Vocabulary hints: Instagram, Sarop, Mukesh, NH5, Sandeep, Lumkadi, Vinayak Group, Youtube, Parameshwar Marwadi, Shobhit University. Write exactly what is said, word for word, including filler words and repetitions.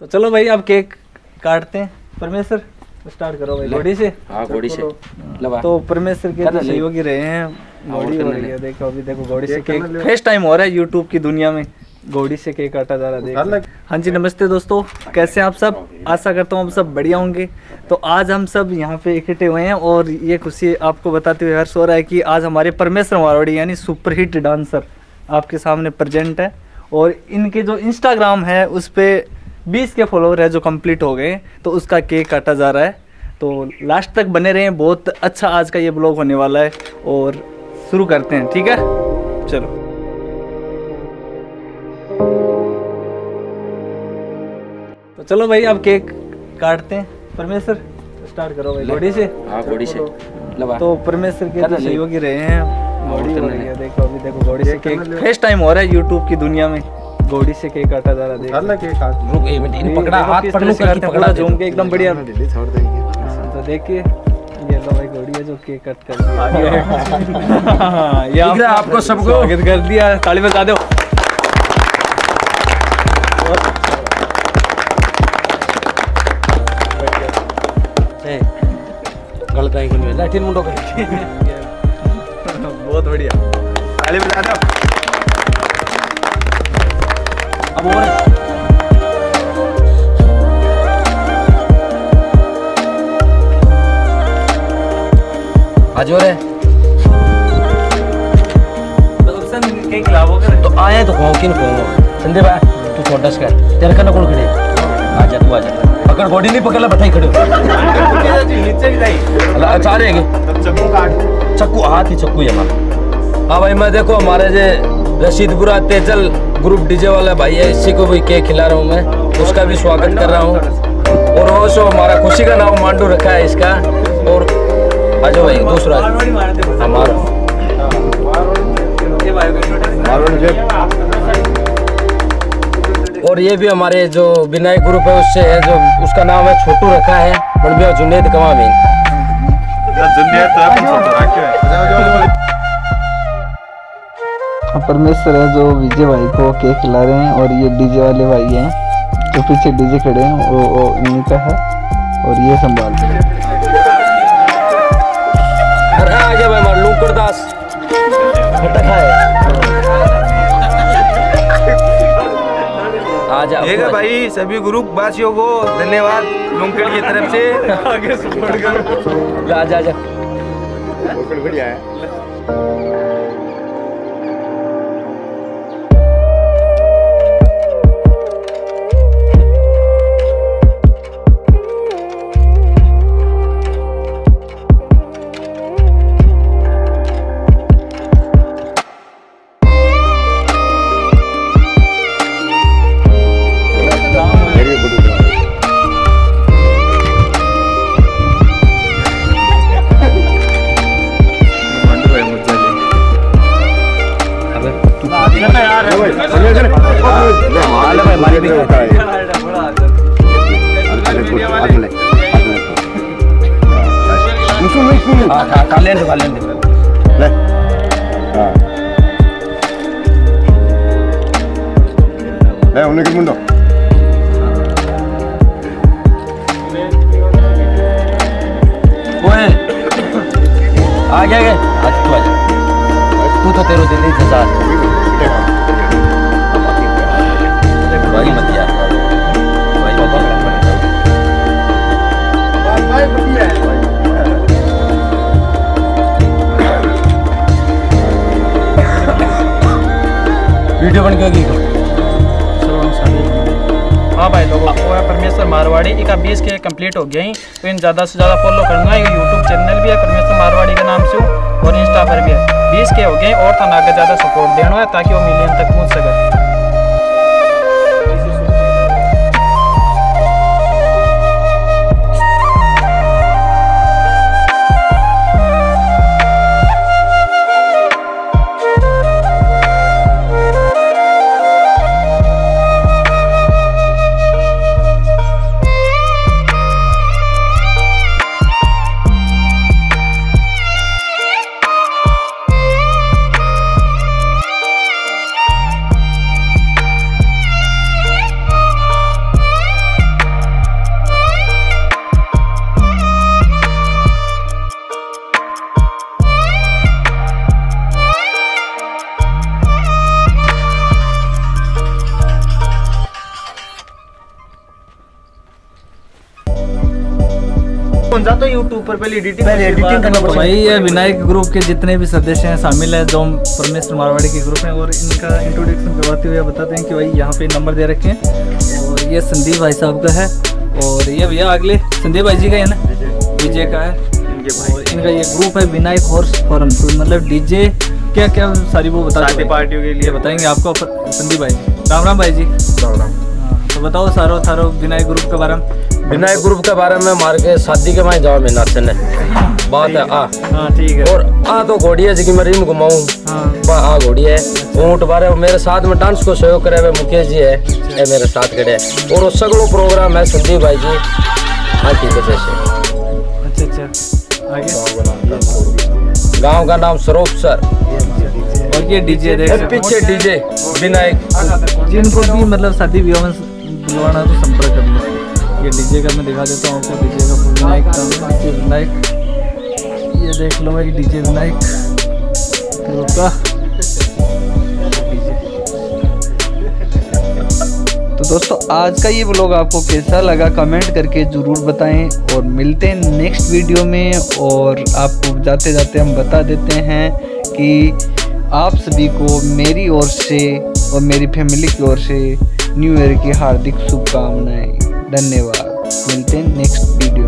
तो चलो भाई अब केक काटते हैं। परमेश्वर स्टार्ट करो भाई बॉडी से। हाँ बॉडी से लगा। तो परमेश्वर के तो सहयोगी रहे हैं। बॉडी हो रही है देखो, अभी देखो बॉडी से केक फर्स्ट टाइम हो रहा है यूट्यूब की दुनिया में, गोड़ी से केक काटा जा रहा है। हाँ जी नमस्ते दोस्तों, कैसे हैं आप सब? आशा करता हूँ हम सब बढ़िया होंगे। तो आज हम सब यहाँ पे इकट्ठे हुए हैं और ये खुशी आपको बताते हुए हर्ष हो रहा है कि आज हमारे परमेश्वर मारवाड़ी यानी सुपरहिट डांसर आपके सामने प्रजेंट है। और इनके जो इंस्टाग्राम है उस पर बीस के फॉलोअर है जो कम्प्लीट हो गए, तो उसका केक काटा जा रहा है। तो लास्ट तक बने रहें, बहुत अच्छा आज का ये ब्लॉग होने वाला है और शुरू करते हैं। ठीक है चलो। तो चलो भाई अब केक काटते हैं। परमेश्वर स्टार्ट करो भाई बॉडी से। हाँ बॉडी से लगा। तो परमेश्वर के तो सहयोगी रहे हैं। बॉडी हो रही है देखो, अभी देखो बॉडी से केक फर्स्ट टाइम हो रहा है यूट्यूब की दुनिया में, बॉडी से केक काटा जा रहा है। देखो केक काट, रुक एक मिनट, इन पकड़ा हाथ पकड़ के पकड़ा झूम के एकदम बढ़िया छोड़ देंगे। तो देखिए ये लो भाई बॉडी है जो केक कट कर दिया। ये आपको सबको स्वागत कर दिया, ताली बजा दो। लैटिन मुंडो कर बहुत बढ़िया, ताली बजा दो। अब और आज और है तो ऑप्शन कहीं खिलाओगे तो आए तो खाओ, किन खाऊंगा संदीप भाई तू छोटा सा कर, तेरे करना कौन खड़े आजा, तू आजा पकड़, बॉडी नहीं पकड़ ला, बैठाई खड़े नीचे भी चक्कू हाथ ही चक्कू है हमारा। हाँ भाई मैं देखो हमारे जे रशीदपुरा तेजल ग्रुप डीजे वाला भाई है, इसी को भी केक खिला रहा हूँ मैं, उसका भी स्वागत कर रहा हूँ। और वो सो हमारा खुशी का नाम मांडू रखा है इसका। और अजय भाई दूसरा हमारा और ये भी हमारे जो विनायक ग्रुप है उससे है, जो उसका नाम है छोटू रखा है, और जुनेद कमामीन परमेश्वर है जो विजय भाई को केक खिला रहे हैं। और ये डीजे वाले भाई हैं जो पीछे डीजे खड़े हैं वो, वो इन्हीं का है और ये संभाल रहे हैं। आगे भाई हमारा लूमकड़दास खटका है। भाई सभी ग्रुप वासियों को धन्यवाद लुमकड़ी की तरफ से। आगे सपोर्ट करो। आजा आजा बढ़िया है। वीडियो बन गई हाँ भाई लोगों को परमेश्वर मारवाड़ी का बीस के कंप्लीट हो गई, तो इन ज़्यादा से ज़्यादा फॉलो करना है। यूट्यूब चैनल भी है परमेश्वर मारवाड़ी के नाम से और इंस्टा पर भी है। बीस के हो गए और थाना आगे ज़्यादा सपोर्ट देना है ताकि वो मिलियन तक पहुँच सके। कौन सा तो यूट्यूब पर पहले एडिटिंग एडिटिंग करना पड़ता है। विनायक ग्रुप के जितने भी सदस्य हैं शामिल हैं जो परमेश्वर मारवाड़ी के ग्रुप हैं, और इनका इंट्रोडक्शन करवाते हुए बताते हैं कि भाई यहाँ पे नंबर दे रखे हैं और ये संदीप भाई साहब का है और ये भैया अगले संदीप भाई जी का है ना, डीजे का है और इनका ये ग्रुप है विनायक हॉर्स फॉरम। तो मतलब डीजे क्या क्या सारी वो बताते पार्टियों के लिए बताएंगे आपको संदीप भाई जी। राम राम भाई जी। राम राम। तो बताओ सारो सारो विनायक ग्रुप के बारे में। विनायक ग्रुप के बारे में मार के शादी के मैं जाओ मैं नाचन है बात है आ हाँ ठीक है। और आ तो घोड़िया जी की मैं रिम घुमाऊँ हाँ। आ घोड़िया है ऊँट बारे मेरे साथ में डांस को सहयोग करे हुए मुकेश जी है ये मेरे साथ खड़े है और वो सगलो प्रोग्राम है संदीप भाई जी। हाँ ठीक है। अच्छा अच्छा। गाँव का नाम सरोप सर और ये डीजे पीछे डीजे विनायक जिनको भी मतलब शादी विवाह में बुलवाना तो संपर्क करना। ये डीजे का मैं दिखा देता हूँ आपको डीजे का विनायक डीजे विनायक ये देख लो भाई डीजे विनायक का। तो दोस्तों आज का ये व्लॉग आपको कैसा लगा कमेंट करके ज़रूर बताएं और मिलते हैं नेक्स्ट वीडियो में। और आपको जाते जाते हम बता देते हैं कि आप सभी को मेरी ओर से और मेरी फैमिली की ओर से न्यू ईयर की हार्दिक शुभकामनाएं। धन्यवाद। मिलते हैं नेक्स्ट वीडियो।